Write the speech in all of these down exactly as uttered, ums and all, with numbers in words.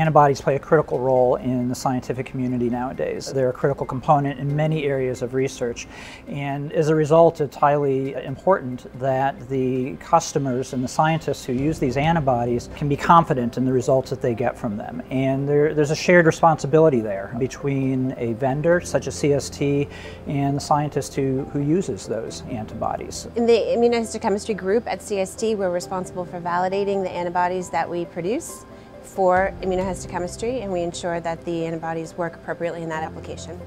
antibodies play a critical role in the scientific community nowadays. They're a critical component in many areas of research, and as a result, it's highly important that the customers and the scientists who use these antibodies can be confident in the results that they get from them. And there, there's a shared responsibility there between a vendor, such as C S T, and the scientist who, who uses those antibodies. In the immunohistochemistry group at C S T, we're responsible for validating the antibodies that we produce for immunohistochemistry, and we ensure that the antibodies work appropriately in that application.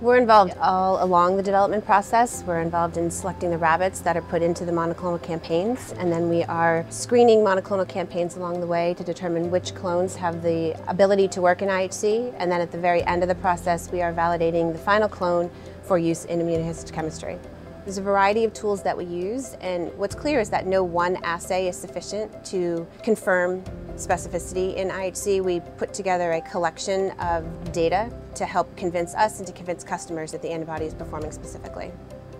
We're involved all along the development process. We're involved in selecting the rabbits that are put into the monoclonal campaigns, and then we are screening monoclonal campaigns along the way to determine which clones have the ability to work in I H C, and then at the very end of the process we are validating the final clone for use in immunohistochemistry. There's a variety of tools that we use, and what's clear is that no one assay is sufficient to confirm specificity. In I H C, we put together a collection of data to help convince us and to convince customers that the antibody is performing specifically.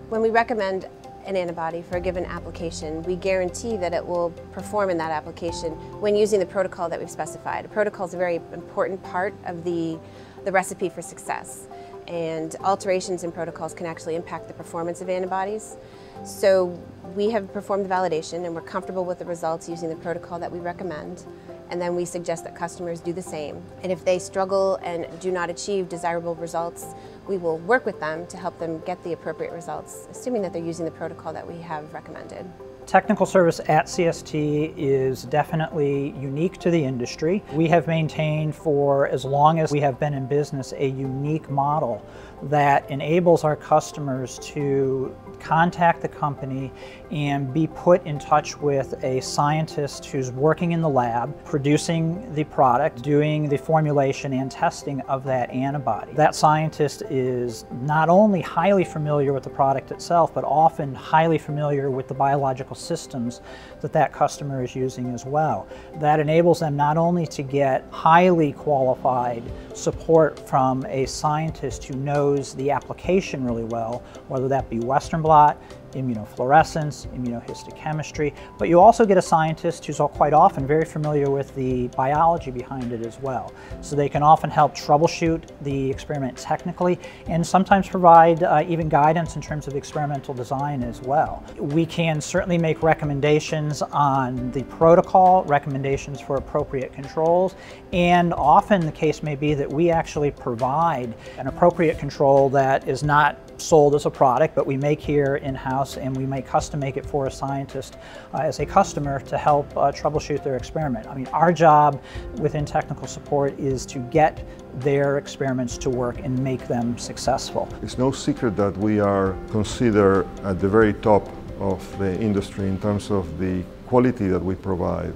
When we recommend an antibody for a given application, we guarantee that it will perform in that application when using the protocol that we've specified. A protocol is a very important part of the, the recipe for success, and alterations in protocols can actually impact the performance of antibodies. So we have performed the validation and we're comfortable with the results using the protocol that we recommend, and then we suggest that customers do the same. And if they struggle and do not achieve desirable results, we will work with them to help them get the appropriate results, assuming that they're using the protocol that we have recommended. Technical service at C S T is definitely unique to the industry. We have maintained for as long as we have been in business a unique model that enables our customers to contact the company and be put in touch with a scientist who's working in the lab, producing the product, doing the formulation and testing of that antibody. That scientist is not only highly familiar with the product itself, but often highly familiar with the biological systems that that customer is using as well. That enables them not only to get highly qualified support from a scientist who knows the application really well, whether that be Western blot, immunofluorescence, immunohistochemistry, but you also get a scientist who's quite often very familiar with the biology behind it as well. So they can often help troubleshoot the experiment technically and sometimes provide uh, even guidance in terms of experimental design as well. We can certainly make recommendations on the protocol, recommendations for appropriate controls, and often the case may be that we actually provide an appropriate control that is not sold as a product, but we make here in-house, and we might custom make it for a scientist uh, as a customer to help uh, troubleshoot their experiment. I mean, our job within technical support is to get their experiments to work and make them successful. It's no secret that we are considered at the very top of the industry in terms of the quality that we provide.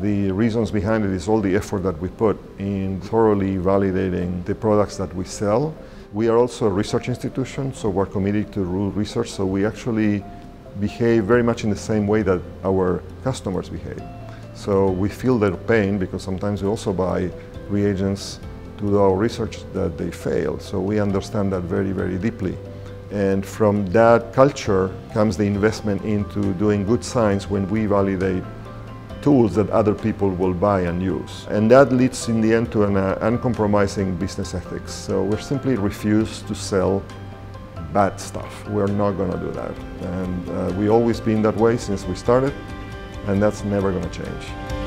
The reasons behind it is all the effort that we put in thoroughly validating the products that we sell. We are also a research institution, so we're committed to research, so we actually behave very much in the same way that our customers behave. So we feel their pain because sometimes we also buy reagents to do our research that they fail, so we understand that very, very deeply. And from that culture comes the investment into doing good science when we validate tools that other people will buy and use. And that leads in the end to an uh, uncompromising business ethics. So we simply refuse to sell bad stuff. We're not going to do that. And uh, we've always been that way since we started, and that's never going to change.